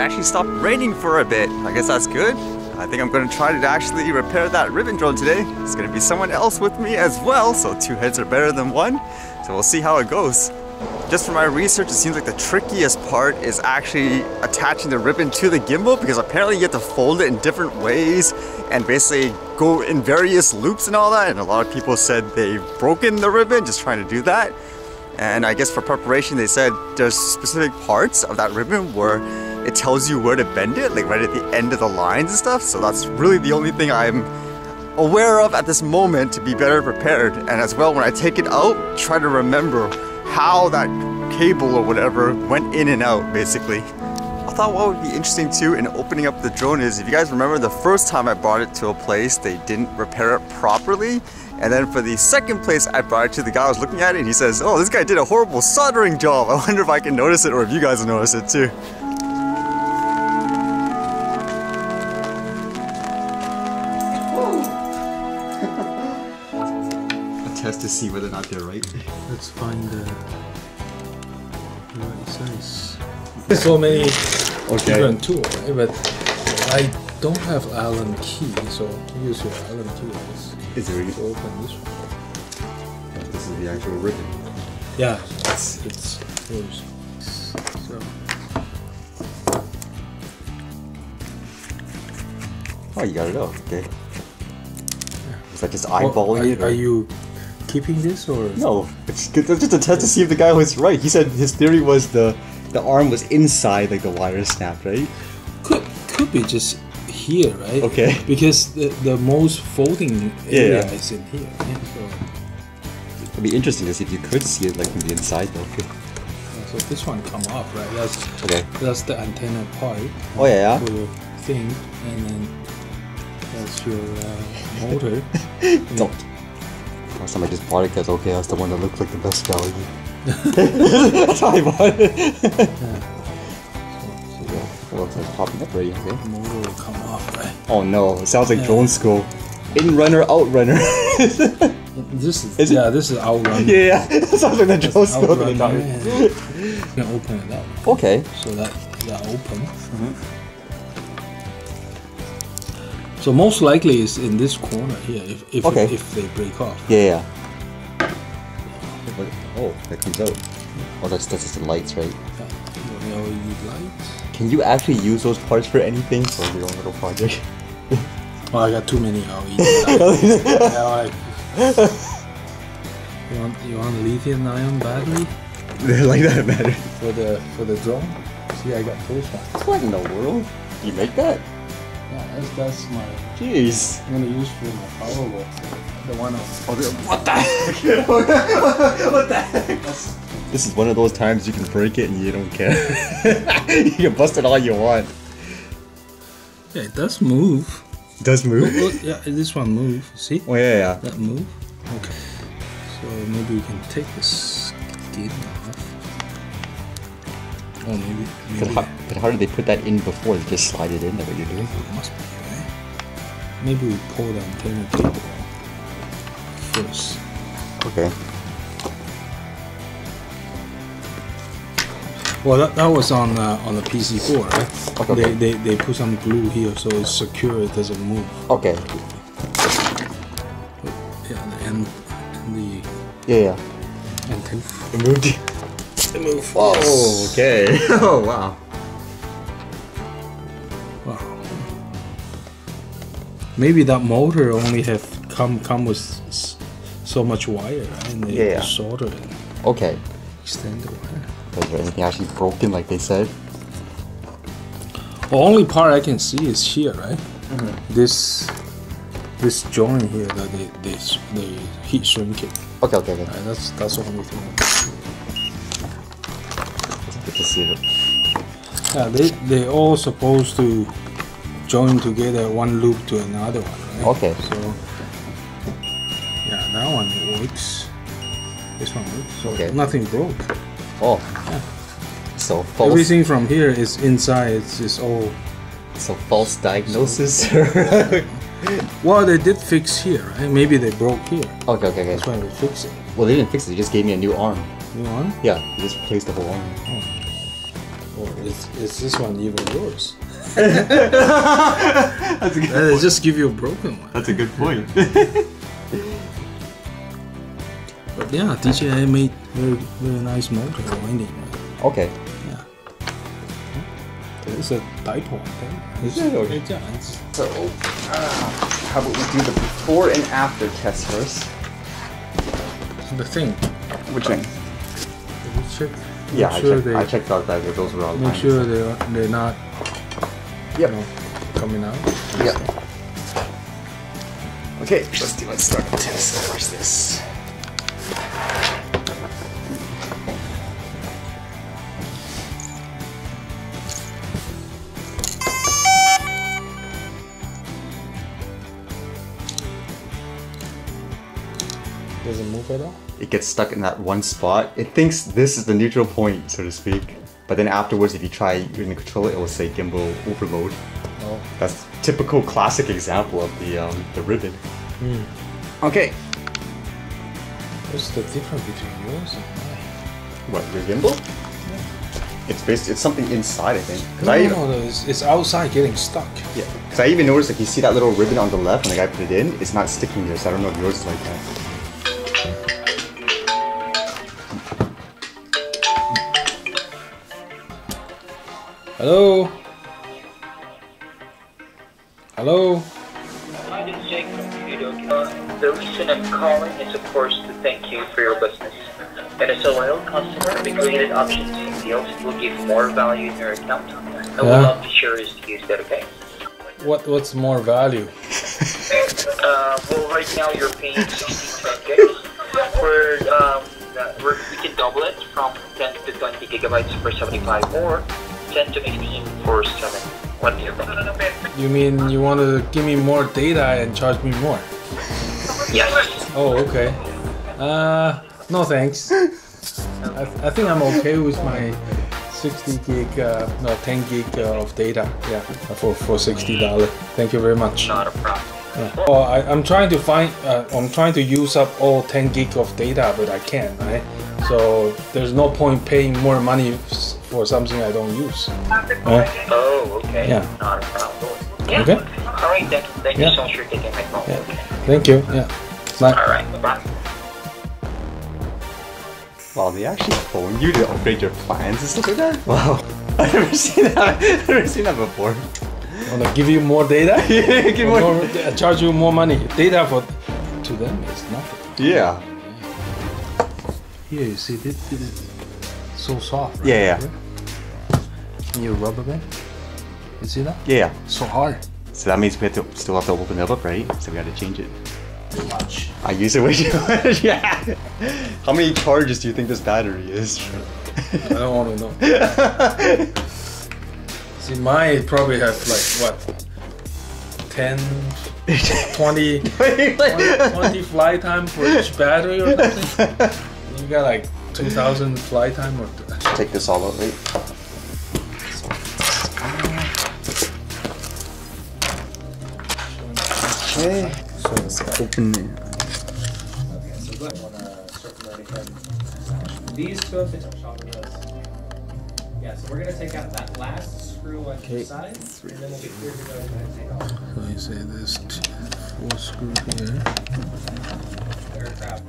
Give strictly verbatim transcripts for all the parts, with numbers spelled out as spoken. actually stopped raining for a bit. I guess that's good. I think I'm going to try to actually repair that ribbon drone today. It's going to be someone else with me as well, so two heads are better than one. So we'll see how it goes. Just from my research, it seems like the trickiest part is actually attaching the ribbon to the gimbal, because apparently you have to fold it in different ways and basically go in various loops and all that. And a lot of people said they've broken the ribbon just trying to do that. And I guess for preparation, they said there's specific parts of that ribbon where it tells you where to bend it, like right at the end of the lines and stuff. So that's really the only thing I'm aware of at this moment to be better prepared. And as well, when I take it out, try to remember how that cable or whatever went in and out, basically. I thought what would be interesting too in opening up the drone is, if you guys remember the first time I brought it to a place, they didn't repair it properly. And then for the second place I brought it to, the guy was looking at it and he says, oh, this guy did a horrible soldering job. I wonder if I can notice it or if you guys will notice it too. Test to see whether or not they're right. Let's find the right size. There's so many okay. different tools, but I don't have Allen key, so use your Allen key. Is it really? Open this one. This is the actual ribbon. Yeah, it's it's close. So. Oh, you got it out. Okay. Yeah. Is that just eyeballing it? Well, are you? Keeping this or no? It's just a test to see if the guy was right. He said his theory was the the arm was inside, like the wire snapped, right? Could could be just here, right? Okay. Because the the most folding area yeah. is in here. Yeah, so. It'd be interesting to see if you could see it, like from the inside, though. Yeah, so this one come up, right? That's okay. That's the antenna part. Oh yeah. For your thing, and then that's your uh, motor. Don't. Last time I just bought it because okay, I was the one that looked like the best value. That's how I bought it. Yeah. So, so, yeah. It looks like popping up right here. Motor will come off, right? Oh no, it sounds like yeah. drone school. In runner, out runner. This is, is yeah, it? This is out runner. Yeah, yeah. It sounds like the drone that's school. Runner, yeah. I'm gonna open it up. Okay. So that that open. Mm-hmm. So most likely it's in this corner here, if if, okay. if, if they break off. Yeah, yeah. Oh, that comes out. Oh, that's, that's just the lights, right? Yeah. L E D lights. Can you actually use those parts for anything? For your own little project? Oh, I got too many L E D lights. Yeah, like, you, want, you want lithium ion battery? They're like that battery. For the, for the drone? See, I got those ones. What in the world? You make that? Yeah, that's, that's my... Jeez! I'm gonna use for my powerwall. The one of... Oh, the, what the heck? What the heck? That's, this is one of those times you can break it and you don't care. You can bust it all you want. Yeah, it does move. It does move? Look, look, yeah, this one moves. See? Oh yeah, yeah. That move. Okay. So maybe we can take the skin off. Oh, maybe... maybe. But how did they put that in before? They just slide it in, that's what you're doing? It must be, right? Maybe we pull the antenna cable first. Okay. Well, that, that was on uh, on the P C four, right? Okay, okay. They, they, they put some glue here so it's secure, it doesn't move. Okay. Yeah, and, and the... Yeah, yeah. Antenna. It moved. It moved. Oh, okay. Oh, wow. Maybe that motor only have come come with so much wire, right? And they yeah. solder it. Okay. Extend the wire. Is there anything actually broken, like they said? The only part I can see is here, right? Mm-hmm. This this joint here that they they they heat shrink it. Okay, okay, okay. Right, that's that's the only thing. It's good to see it. Yeah, they they all supposed to join together one loop to another one, right? Okay. So, yeah, that one works. This one works. So okay. Nothing broke. Oh. Yeah. So false. Everything from here is inside. It's, it's all. So false diagnosis. So, well, they did fix here, right? Maybe they broke here. Okay, okay, okay. That's why we fix it. Well, they didn't fix it. They just gave me a new arm. New arm? Yeah. They just replaced the whole arm. Oh. Or is, is this one even yours? That's a good point. They just give you a broken one. That's a good point. But yeah, D J I made very, very nice motor winding. Okay. Yeah. It's a tight one. Okay? It's, yeah, okay. It's, yeah, it's... So, uh, how about we do the before and after test first? The thing. Which thing? Check. Yeah, I, sure check, they, I checked out that those were all Make lines. sure they are, they're not yep. you know, coming out. Yep. Okay, let's do let's start the test. Where's this? Does it move at all? It gets stuck in that one spot. It thinks this is the neutral point, so to speak. But then afterwards, if you try using the controller, it will say gimbal overload. Oh. That's a typical classic example of the um, the ribbon. Mm. Okay. What's the difference between yours and mine? What, your gimbal? Yeah. It's basically it's something inside, I think. No, I even, no, no, it's, it's outside getting stuck. Yeah. Because I even noticed, like, you see that little ribbon on the left when the guy put it in, it's not sticking there. So I don't know if yours is like that. Hello? Hello? My name is Jacob from Udoka. The reason I'm calling is, of course, to thank you for your business. And as a loyal customer, the created options and deals will give more value in your account. I yeah. would love to share is to use that, okay? What, what's more value? uh, well, right now you're paying sixteen gigabytes. Um, we're, we can double it from ten to twenty gigabytes for seventy-five or ten to fifteen for seven. One year. You mean you want to give me more data and charge me more? Yes. Oh, okay. Uh, no thanks. I, th I think I'm okay with my sixty gig, uh, no, ten gig uh, of data. Yeah, for for sixty dollars. Thank you very much. Not a problem. Yeah. Oh, I, I'm trying to find. Uh, I'm trying to use up all ten gig of data, but I can't. Right. So there's no point paying more money for something I don't use. Right? Oh, okay. Yeah. Not a problem. Yeah. Okay. All right, then. Thank yeah. you so much for taking my call. Yeah. Okay. Thank you. Yeah. Bye. All right. Bye-bye. Wow, they actually phone you to upgrade your plans and stuff like that. Wow. I've never seen that. I've never seen that before. Want to give you more data? Yeah. Give more. more uh, charge you more money. Data for to them is nothing. Yeah. Here, you see, this, this is so soft, right? Yeah, yeah. Can you rub a bit? You see that? Yeah. So hard. So that means we have to still have to open it up, right? So we got to change it. Too much. I use it way too much, yeah. How many charges do you think this battery is? I don't want to know. See, mine probably has like, what, ten, twenty, twenty, twenty fly time for each battery or something? You got like two thousand fly time or two. Take this all out, right? Okay, so let's open it. Okay, so good. I want to circumvent again. These two have to shop with us. Yeah, so we're going to take out that last screw on the side, and then we'll be clear to go ahead and take off. So you say there's four screws here. Aircraft.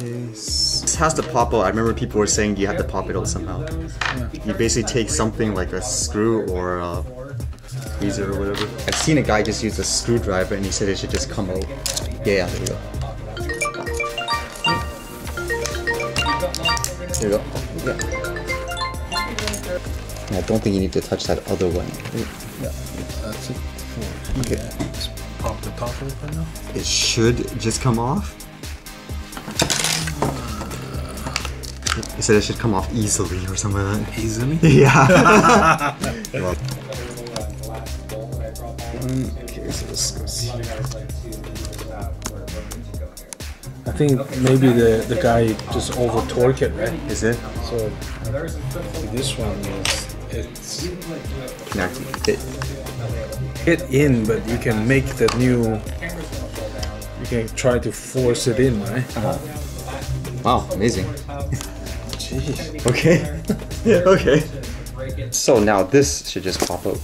This has to pop out. I remember people were saying you have to pop it out somehow. Yeah. You basically take something like a screw or a tweezer or whatever. I've seen a guy just use a screwdriver and he said it should just come out. Yeah, yeah, there you go. There you go. Yeah. And I don't think you need to touch that other one. Yeah, that's it. Okay. Just pop the top of it right now. It should just come off. He said it should come off easily or something like that. Easily? Yeah. Well. Okay, so let's go see. I think maybe the, the guy just over torqued it, right? Is it? So this one is it's connected. It hit in, but you can make the new. You can try to force it in, right? Uh-huh. Wow, amazing. Jeez. Okay. Yeah, okay. Right. So now this should just pop up,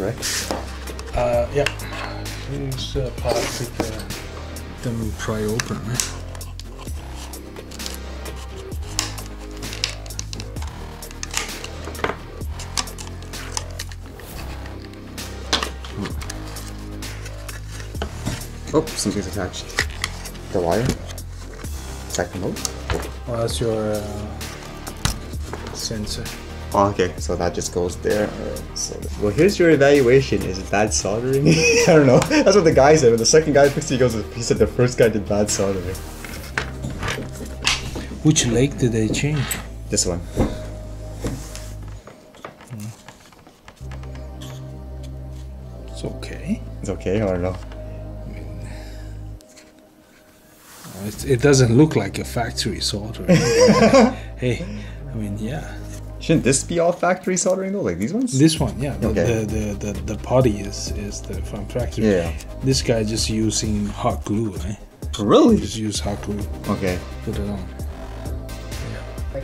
right? Uh, yeah. Let's uh, pop the demo pry open, right? Oh, something's attached. The wire. Second mode. Well, that's your uh, sensor. Oh, okay, so that just goes there. Right, so well, here's your evaluation. Is it bad soldering? I don't know. That's what the guy said. When the second guy fixed it, he goes, he said the first guy did bad soldering. Which leg did they change? This one. Hmm. It's okay. It's okay, I don't know. It, it doesn't look like a factory soldering. Hey, I mean, yeah. Shouldn't this be all factory soldering though, like these ones? This one, yeah. The, okay. the, the, the, the body is, is the, from factory. Yeah. This guy just using hot glue, right? Really? Just use hot glue. Okay. Put it on. Yeah.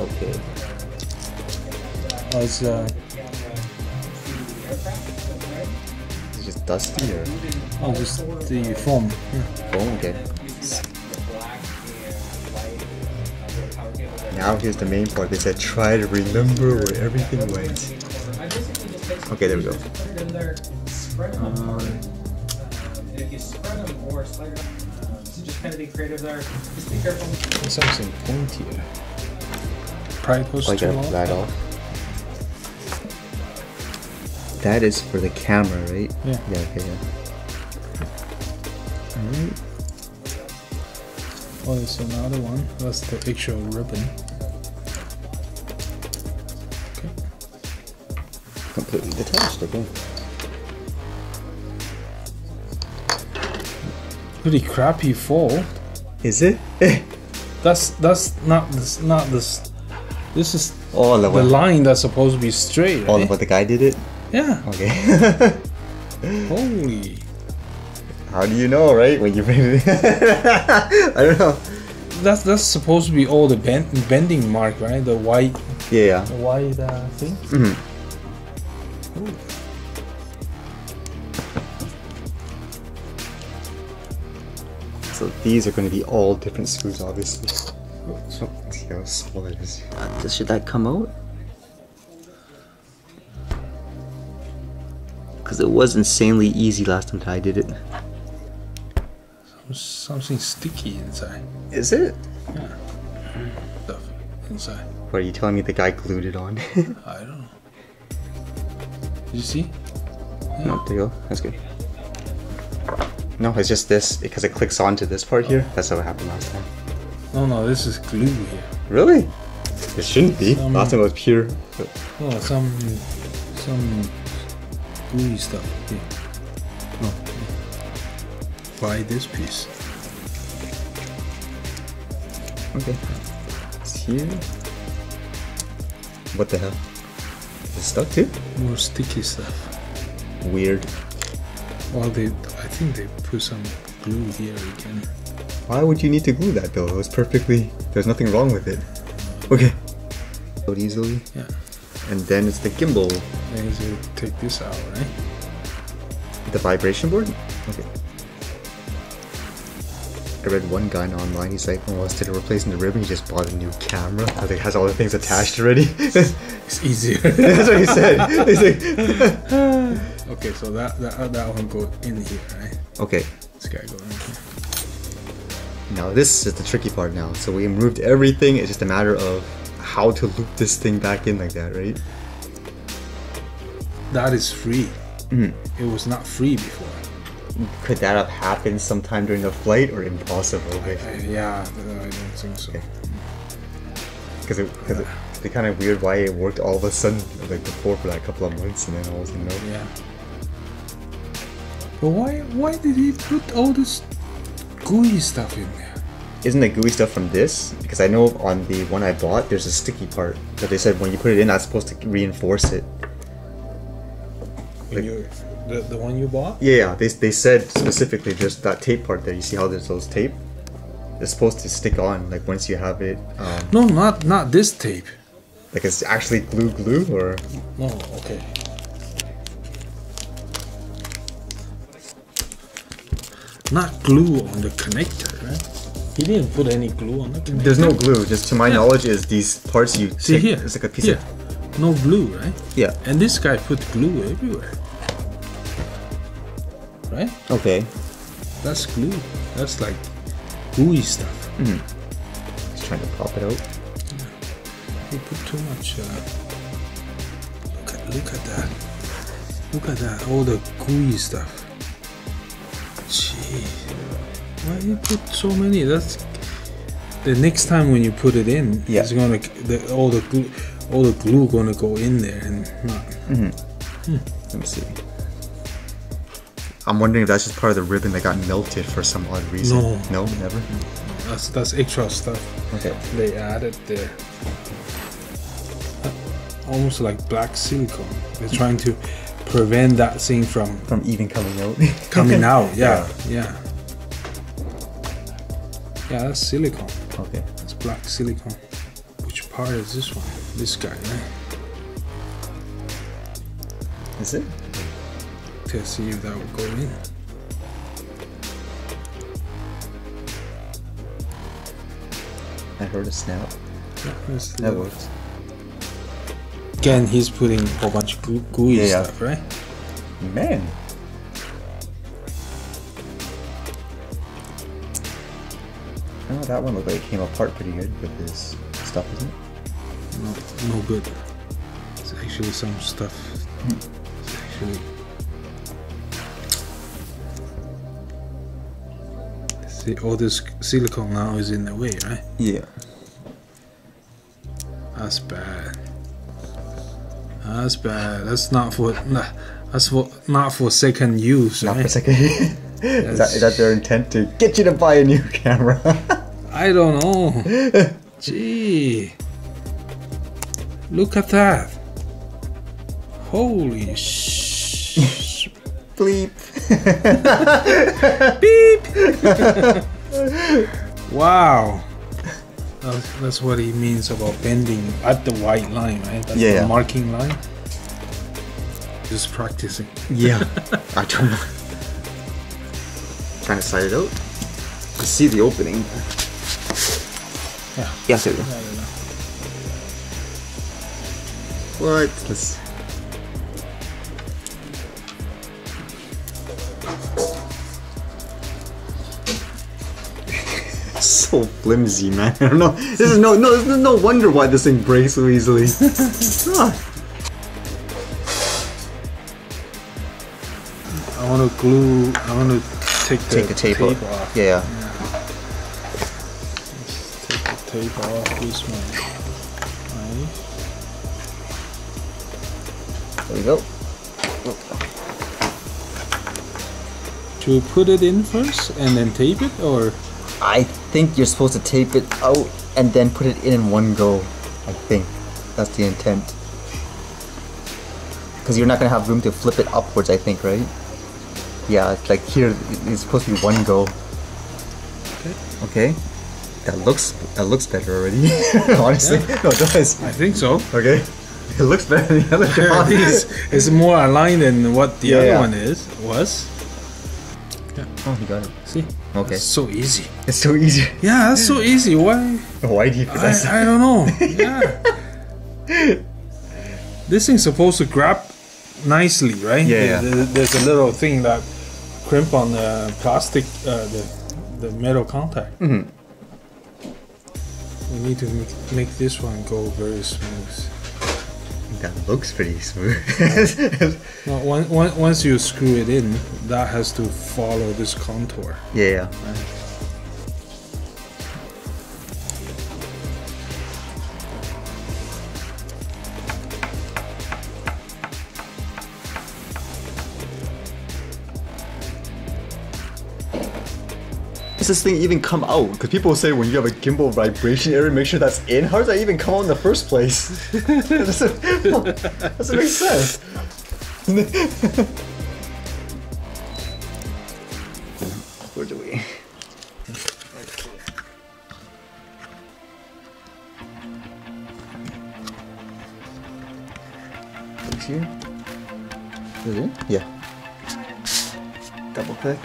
Okay. Oh, it's, uh, it's just dusty or? Oh, just the foam. Yeah. Foam, okay. Now here's the main part. They said try to remember where everything went. Okay, there we go. Um, something pointy here. Probably goes too long. Like that off. That is for the camera, right? Yeah. Yeah, okay, yeah. Alright. Oh, there's another one. That's the actual ribbon. Okay. Completely detached, okay. Pretty crappy fold. Is it? that's that's not this not this this is oh, the, the line that's supposed to be straight. Right? Oh, but the guy did it? Yeah. Okay. Holy. How do you know, right? When you bend it. I don't know. That's that's supposed to be all the bend, bending mark, right? The white. Yeah. The white uh, thing. Mhm. Mm so these are going to be all different screws, obviously. So let's see how small it is. Uh, should that come out? Because it was insanely easy last time that I did it. Something sticky inside. Is it? Yeah. Stuff inside. What, are you telling me the guy glued it on? I don't know. Did you see? Yeah. No, there you go. That's good. No, it's just this, because it clicks onto this part oh. here. That's how it happened last time. No, no, this is glue here. Really? It shouldn't be. Some, last time it was pure. Oh, some... some... gooey stuff. Yeah. Oh. Buy this piece. Okay. It's here. What the hell? Is it stuck too? More sticky stuff. Weird. Well, they. I think they put some glue here again. Why would you need to glue that though? It was perfectly. There's nothing wrong with it. Okay. Load easily. Yeah. And then it's the gimbal. Then you take this out, right? The vibration board? Okay. I read one guy online, he's like, oh, instead of replacing the ribbon, he just bought a new camera. I think it has all the things attached already. It's easier. That's what he said. He's like, okay, so that, that, that one goes in here, right? Okay. This guy goes in here. Now this is the tricky part now. So we removed everything, it's just a matter of how to loop this thing back in like that, right? That is free. Mm. It was not free before. Could that have happened sometime during the flight or impossible? I, I, yeah, I don't think so. Because okay. it, yeah. it, it's kind of weird why it worked all of a sudden, like before for that couple of months, and then all of a sudden, no. Yeah. But why, why did he put all this gooey stuff in there? Isn't the gooey stuff from this? Because I know on the one I bought, there's a sticky part that they said when you put it in, that's supposed to reinforce it. Like, you, the, the one you bought? Yeah, they, they said specifically just that tape part there. You see how there's those tape? it's supposed to stick on, like once you have it. Um, no, not not this tape. Like it's actually glue glue or? No, okay. Not glue on the connector, right? He didn't put any glue on the connector. There's no glue, just to my yeah. knowledge is these parts you see take, here. It's like a piece yeah. of... No glue, right? Yeah. And this guy put glue everywhere. Right? Okay. That's glue. That's like gooey stuff. Mm. He's trying to pop it out. He put too much... Uh, look, at, look at that. Look at that, all the gooey stuff. Jeez, why you put so many? That's the next time when you put it in, yeah. it's gonna the, all the glue, all the glue gonna go in there and not. Mm-hmm. hmm. Let me see. I'm wondering if that's just part of the ribbon that got melted for some odd reason. No, no, never. That's that's extra stuff. Okay, they added there. Almost like black silicone. They're trying to prevent that thing from from even coming out. Coming out, yeah, yeah, yeah. That's silicone. Okay, that's black silicone. Which part is this one? This guy, right? Is it? To see if that will go in. I heard a snap. Yeah, that little... works. Again, he's putting a whole bunch of gooey yeah, stuff, yeah. right? Man. Oh, that one looked like it came apart pretty good with this stuff, isn't it? No, no good. It's actually some stuff. Mm. It's actually... See, all this silicone now is in the way, right? Yeah. That's bad. That's bad. That's not for. That's for not for second use. Not right? for second. Use. is, that, is that their intent to get you to buy a new camera? I don't know. Gee, look at that! Holy sh! Bleep. Beep. Wow. That's, that's what he means about bending at the white line, right? That's yeah, the yeah. marking line. Just practicing. Yeah. I don't know. Trying to slide it out. I see the opening. Yeah. Yes, it is. What? Let's... So flimsy, man. I don't know. This is no, no, this is no wonder why this thing breaks so easily. I want to glue. I want to take the, take the tape, tape off. off. Yeah. Let's take the tape off this one. Right. There we go. Oh. Should we put it in first and then tape it, or? I think you're supposed to tape it out and then put it in in one go. I think that's the intent. Because you're not going to have room to flip it upwards, I think, right? Yeah, it's like here, it's supposed to be one go. Okay. Okay. That looks, that looks better already. Honestly. Yeah. No, it does. I think so. Okay. It looks better than the other one. It's, it's more aligned than what the yeah, other yeah. one is, was. Yeah. Oh, you got it. See? Okay. That's so easy. It's so easy. Yeah, that's so easy. Why? Why do you put that? I don't know. Yeah. This thing's supposed to grab nicely, right? Yeah. There, yeah. There's a little thing that crimp on the plastic, uh, the, the metal contact. Mm-hmm. We need to make, make this one go very smooth. That looks pretty smooth. No, one, one, once you screw it in, that has to follow this contour. Yeah. Right? Does this thing even come out? Because people say when you have a gimbal vibration error, make sure that's in. How does that even come out in the first place? That doesn't, that doesn't make sense. Where do we? here. Is it in? Yeah. Double click.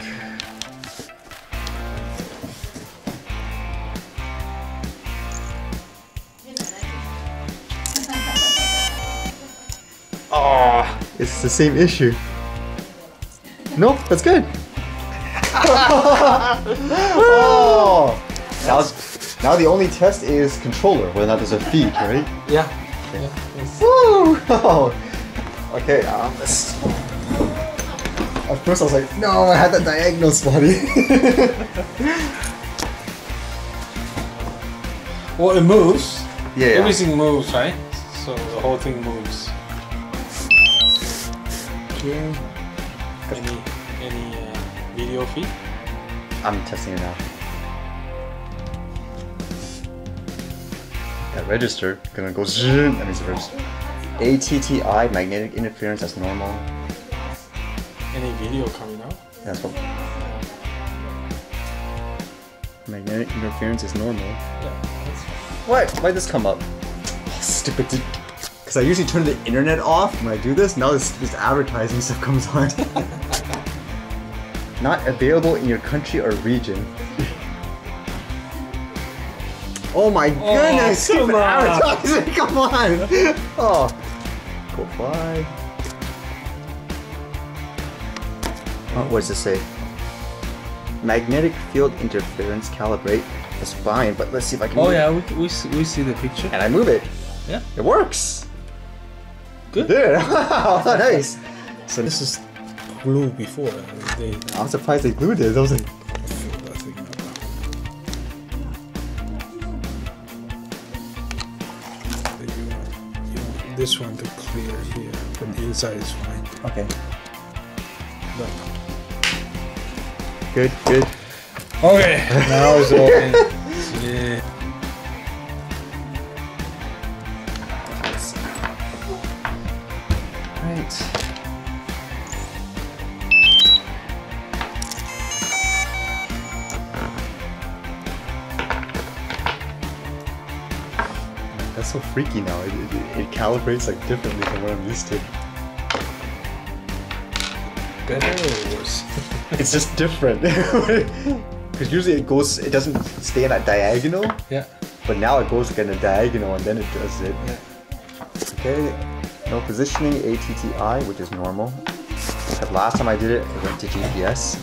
Oh, it's the same issue. Nope, that's good. Oh, now, now the only test is controller, whether or not there's a feed, right? Yeah. Okay. Yeah, yes. Woo! Oh. Okay, um, let's... At first I was like, no, I had that diagonal spotty. Well, it moves. Yeah, yeah. Everything moves, right? So the whole thing moves. Okay. Any, any uh, video feed? I'm testing it out. That register gonna go zoom. That means it registered. A T T I, magnetic interference, that's normal. Any video coming out? That's what. Magnetic interference is normal. Yeah, that's what? Why'd this come up? Stupid. Because I usually turn the internet off when I do this. Now this, this advertising stuff comes on. Not available in your country or region. Oh my oh, goodness! Stupid advertising! Come on! Oh, go fly. Oh, what does it say? Magnetic field interference calibrate. That's fine, but let's see if I can. Oh move yeah, it. We, we see, we see the picture. And I move it. Yeah, it works. Good. Dude, wow, nice. So this is glue before. They, I'm surprised they glued it. I was like. This one to clear here, but mm. the inside is fine. Okay. Done. Good, good. Okay, now it's all in. Yeah. Right. That's so freaky now. It, it, it calibrates like differently from what I'm used to. It's just different. Because usually it goes, it doesn't stay in that diagonal. Yeah. But now it goes like in a diagonal and then it does it. Yeah. Okay, no positioning, A T T I, which is normal. But last time I did it, it went to G P S.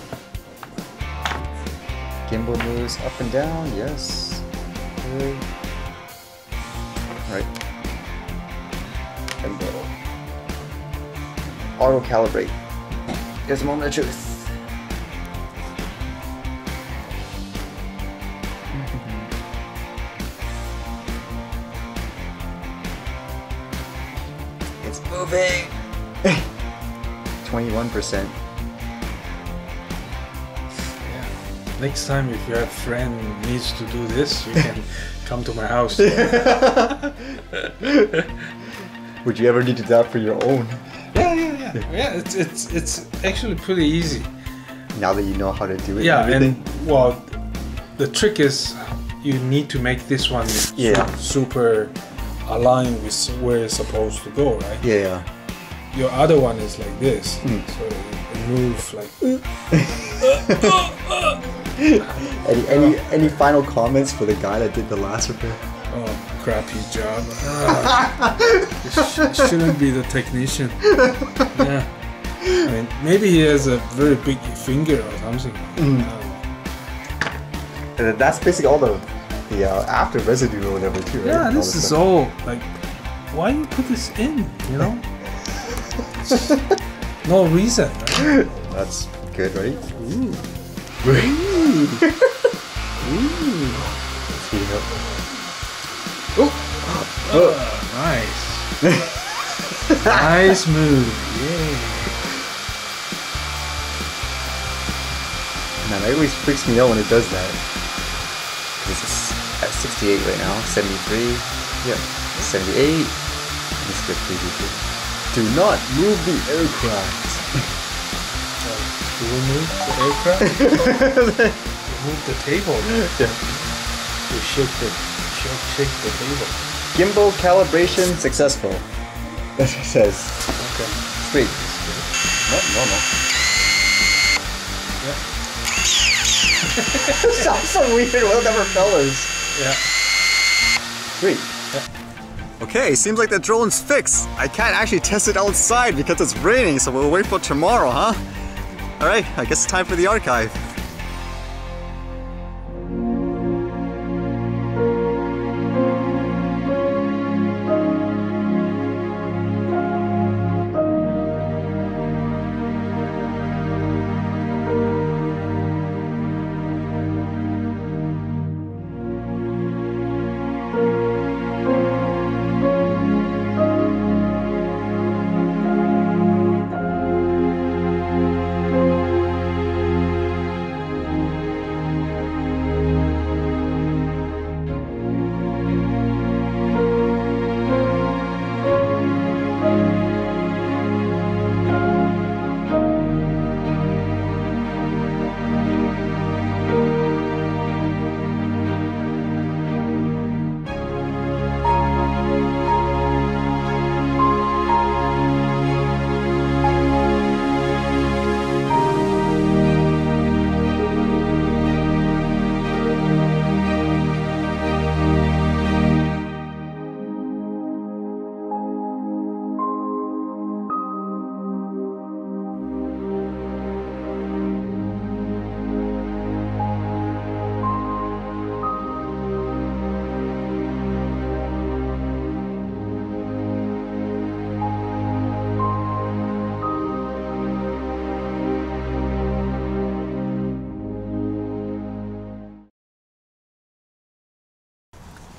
Gimbal moves up and down, yes. Okay. Right. Gimbal. Auto calibrate. Here's a moment of truth. It's moving. twenty-one percent. Yeah. Next time, if your friend needs to do this, you can come to my house. Would you ever need to do that for your own? Yeah, it's it's it's actually pretty easy. Now that you know how to do it. Yeah, and, and well, the trick is you need to make this one yeah. super aligned with where it's supposed to go, right? Yeah. yeah. Your other one is like this, mm. so it moves like. any any any final comments for the guy that did the last repair? Oh, crappy job. Ah, it, sh it shouldn't be the technician. Yeah. I mean, maybe he has a very big finger or something. Mm. And that's basically all the, the uh, after residue or whatever too, right? Yeah, this, this is all, like, why you put this in, you know? No reason, right? That's good, right? Ooh. Ooh. Ooh. Let's heat it up. Oh. Oh. Nice. Nice move. Yeah. Man, that always freaks me out when it does that. This is at sixty-eight right now. seventy-three. Yeah. seventy-eight. Let's go three D two. Do not move the aircraft. Do we move the aircraft? Move the table. Yeah. We shift it. Shake the table. Gimbal calibration successful. That's what it says. Okay. Speed. No, normal. Yeah. Sounds so weird. We'll never fellas. Yeah. Sweet. Yeah. Okay, seems like the drone's fixed. I can't actually test it outside because it's raining, so we'll wait for tomorrow, huh? Alright, I guess it's time for the archive.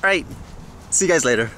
Alright, see you guys later.